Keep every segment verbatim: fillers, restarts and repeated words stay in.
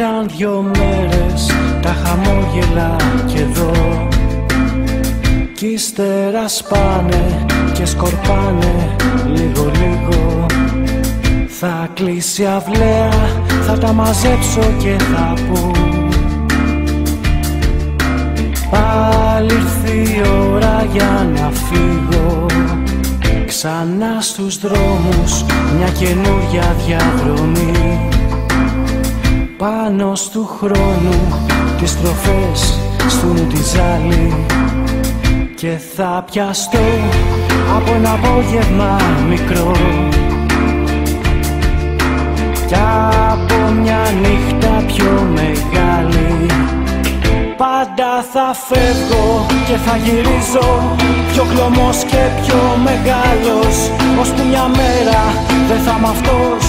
Ήταν δυο μέρες τα χαμόγελα κι εδώ, κι ύστερα σπάνε και σκορπάνε λίγο λίγο. Θα κλείσει αυλαία, θα τα μαζέψω και θα πω πάλι ήρθε η ώρα για να φύγω. Ξανά στους δρόμους μια καινούρια διαδρομή, πάνω στου χρόνου τις στροφές στούν τη ζάλη. Και θα πιαστώ από ένα απόγευμα μικρό κι από μια νύχτα πιο μεγάλη. Πάντα θα φεύγω και θα γυρίζω πιο κλωμός και πιο μεγάλος, ώσπου μια μέρα δεν θα είμαι αυτός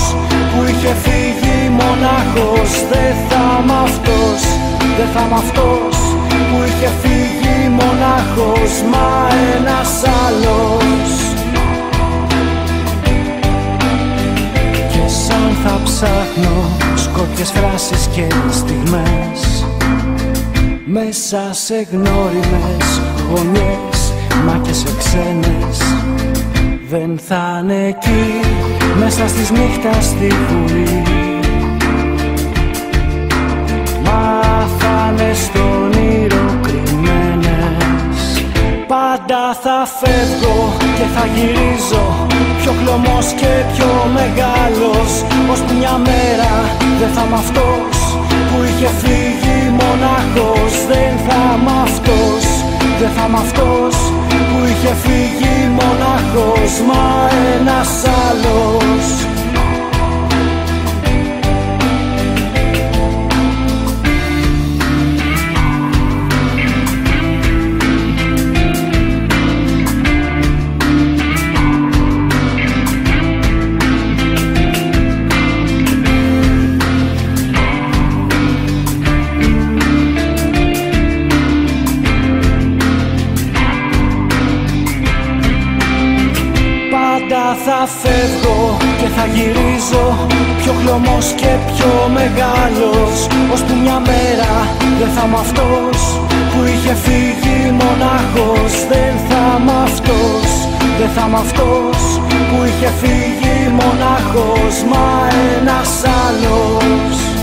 που είχε φύγει μονάχος. Δεν θα είμαι αυτός, δεν θα είμαι αυτός που είχε φύγει μονάχος, μα ένας άλλος. Και σαν θα ψάχνω σκόπιες φράσεις και στιγμές μέσα σε γνώριμες γωνιές, μα και σε ξένες. Δεν θα 'ναι εκεί μέσα στις νύχτας στη βουλή, μα θα 'ναι στον όνειρο κρυμμένες. Πάντα θα φεύγω και θα γυρίζω πιο κλωμός και πιο μεγάλος, ώσπου μια μέρα δεν θα είμαι αυτός που είχε φύγει μονάχος. Δεν θα είμαι αυτός, δεν θα είμαι αυτός που είχε φύγει μονάχος, μα ένας άλλος. Θα φεύγω και θα γυρίζω πιο χλωμός και πιο μεγάλος, ώσπου μια μέρα δεν θα είμαι αυτός που είχε φύγει μονάχος. Δεν θα είμαι αυτός, δεν θα είμαι αυτός που είχε φύγει μονάχος, μα ένας άλλος.